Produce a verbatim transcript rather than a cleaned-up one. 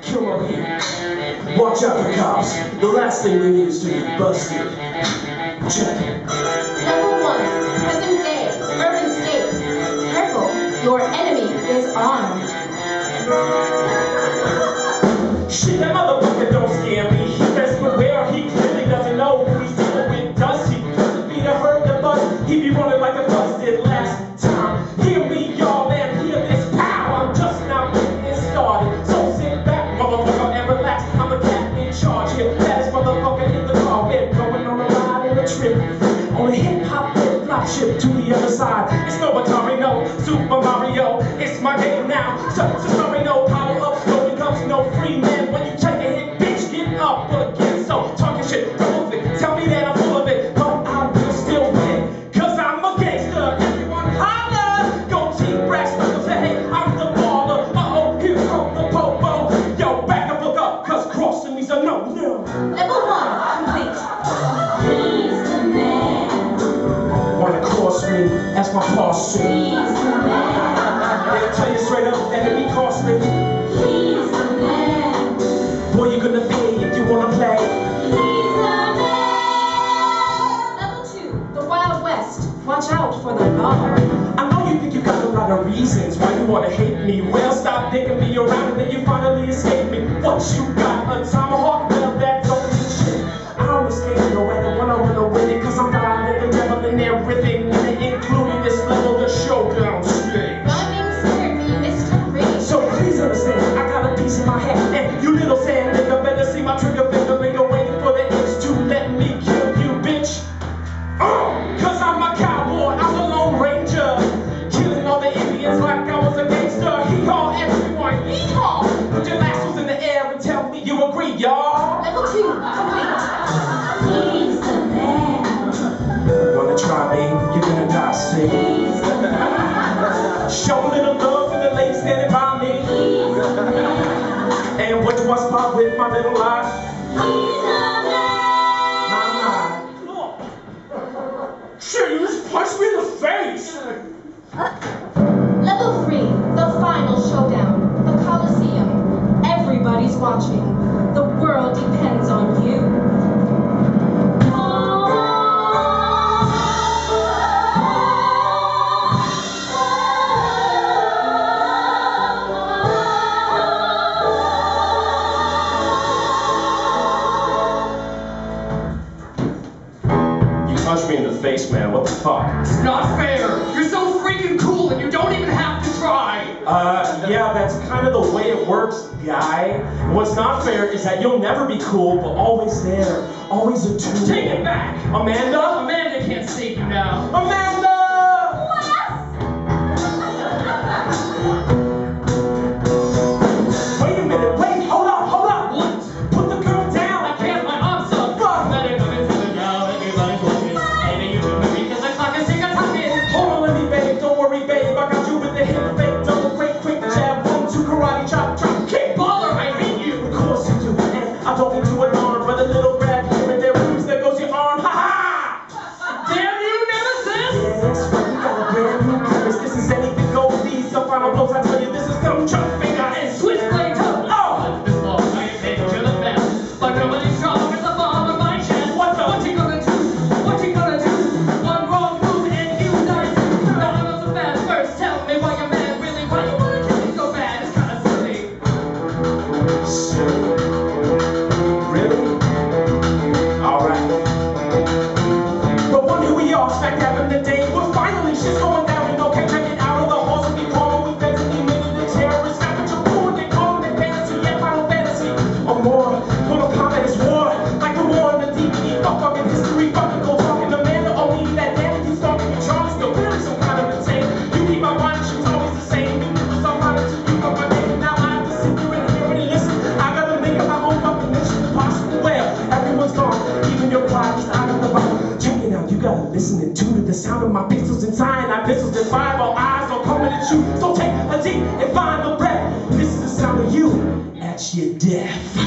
Killer, watch out for cops. The last thing we need is to get busted. Check. Number one, present day, urban state. Careful, your enemy is armed. Shit, that motherfucker don't scare me. Best beware, he clearly doesn't know who he's dealing with, does he? Doesn't mean I heard the buzz. He be rolling like a bus did last time. Hear me, y'all, man, hear this. On a hip-hop flip-flop ship to the other side. It's no Atari, no Super Mario. It's my game now. So, so sorry, no power ups, no becomes no free man. When you take a hit, bitch, get up again. So talking shit, prove it. Tell me that I'm full of it, but I will still win. Cause I'm a gangster. Everyone holler. Go team brass, fuckers say, hey, I'm the baller. Uh-oh, here comes the popo. Yo, back the fuck up, cause crossing me's a no. No. Level one, complete. Me. That's my boss. They'll tell you straight up, enemy cost me. He's a man. Boy, you're gonna pay if you wanna play. He's a man. Level two, the Wild West. Watch out for the dollar. I know you think you got a lot of reasons why you wanna hate me. Well, stop digging me around and then you finally escape me. What you got? A tomahawk? Well, that don't mean shit. I don't escape no way. I wanna run away with it, cause I'm not living devil in there with it. In my head, and you little sand nigga better see my trigger finger finger waiting for the itch to let me kill you, bitch. Oh, cause I'm a cowboy, I'm a lone ranger, killing all the Indians like I was a gangster. He called everyone, he called. Put your lassos in the air and tell me you agree, y'all. Level two, complete. He's the man. Wanna try me? You're gonna die, see. He's the man. Show a little love for the lady standing by me. He's the man. And what do I spot with my little eye? He's a man! My eye. Shit, you just punched me in the face! Uh, level three, the final showdown, the Coliseum. Everybody's watching. The world depends on you. Me in the face, man. What the fuck? It's not fair. You're so freaking cool and you don't even have to try. Uh, yeah, that's kind of the way it works, guy. What's not fair is that you'll never be cool, but always there. Always a tool. Take it back. Amanda? Amanda can't save you now. Amanda! Listening to the sound of my pistols and cyanide pistols and fireball eyes are coming at you. So take a deep and find a breath. This is the sound of you at your death.